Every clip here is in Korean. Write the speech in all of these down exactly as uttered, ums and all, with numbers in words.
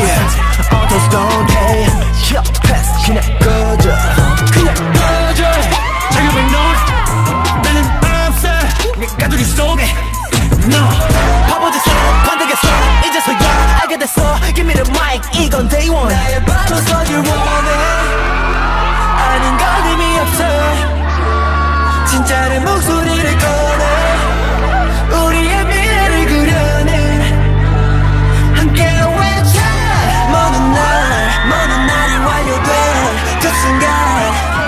yeah. 어두운 해 yeah. Pass 그냥 꺼져 그냥 꺼져 자격은 넌 나는 밤새 내 가두리 속에 너 바보됐어 반대겠어 이제서야 알게 됐어 Give me the mic 이건 day one 나의 바쳐서 you want it 아닌 건 의미 없어 진짜 내 목소리를 꺼내 우리의 미래를 그려낸 함께 외쳐 먼 날 먼 날이 완료되는 그 순간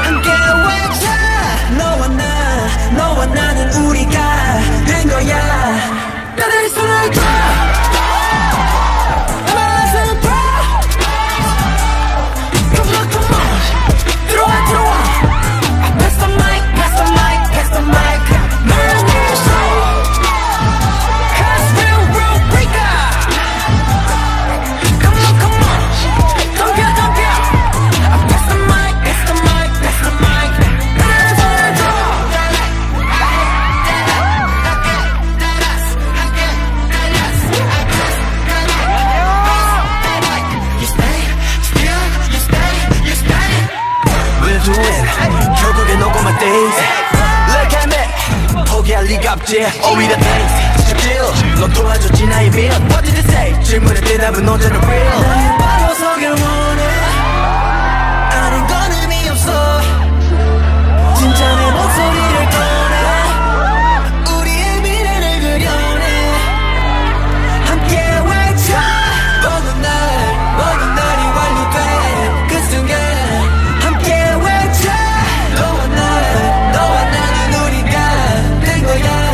함께 외쳐 너와 나 너와 나는 우리가 된 거야 나를 손을 줘 오히려 thanks, still 넌 도와줬지 나의 빌 What did it say? 질문의 대답은 언제나 real 나의 바보석을 원해 아는 건 의미 없어 진짜 내 목소리를 꺼내 우리의 미래를 그려내 함께 외쳐 먼 날, 먼 날이 완료돼 그 순간 함께 외쳐 너와 나, 너와 나는 우리가 된 거야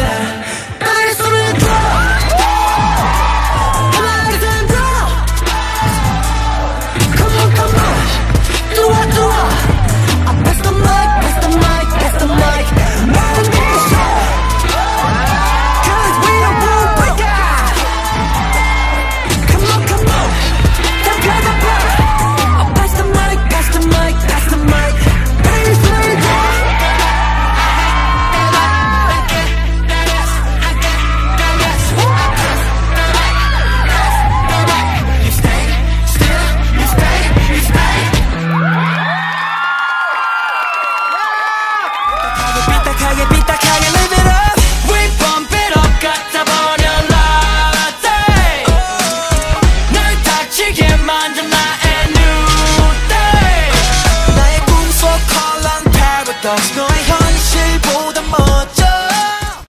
Let's go.